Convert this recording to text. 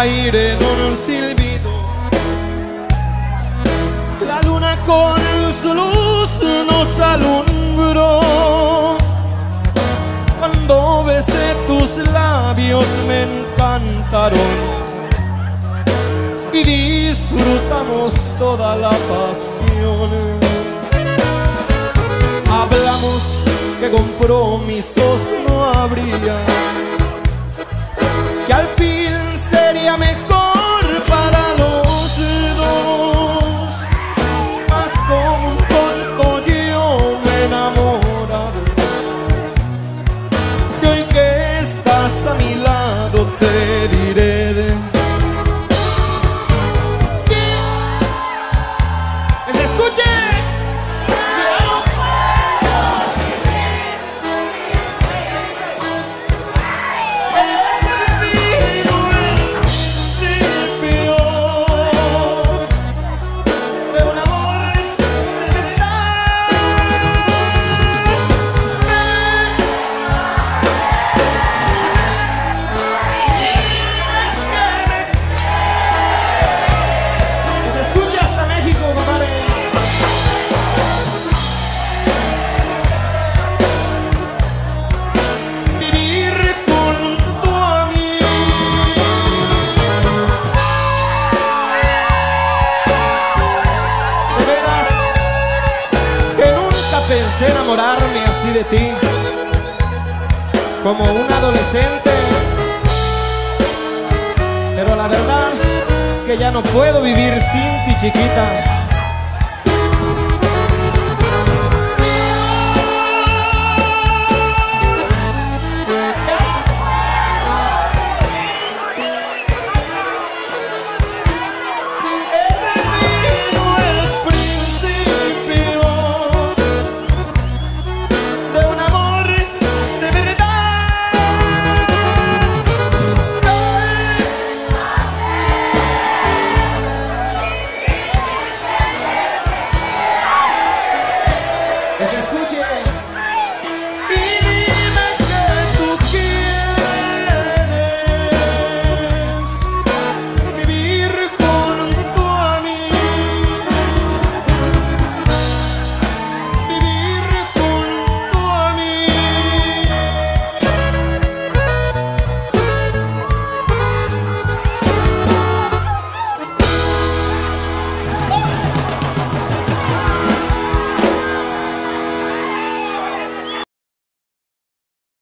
aire con un silbido, la luna con su luz nos alumbró. Cuando besé tus labios me encantaron y disfrutamos toda la pasión. Hablamos que compromisos no habría, que al fin sería mejor para los dos. Mas como un tonto yo me he enamorado, y hoy que estás a mi lado te diré de que se escuche. Pensé enamorarme así de ti, como un adolescente, pero la verdad es que ya no puedo vivir sin ti, chiquita.